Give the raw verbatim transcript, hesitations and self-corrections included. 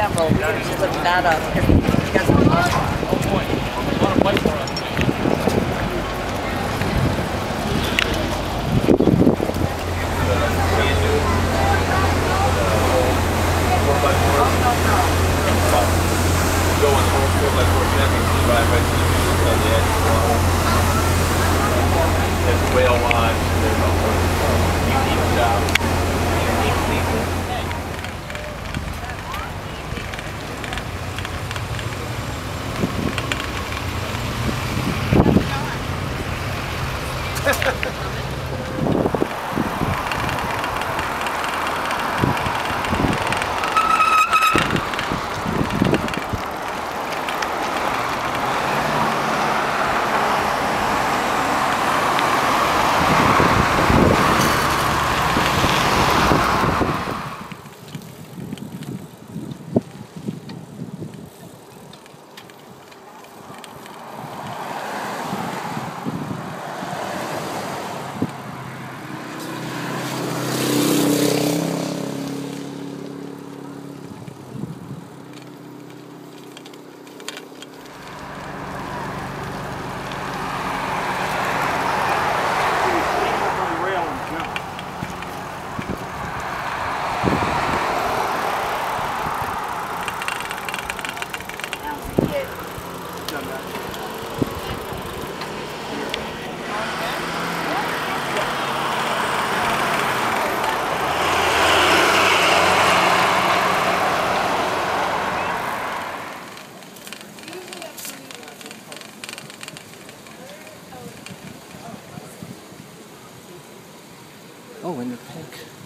several. You can just look that up. Everything doesn't work. Oh boy, a lot of white for us. Oh, in the pink.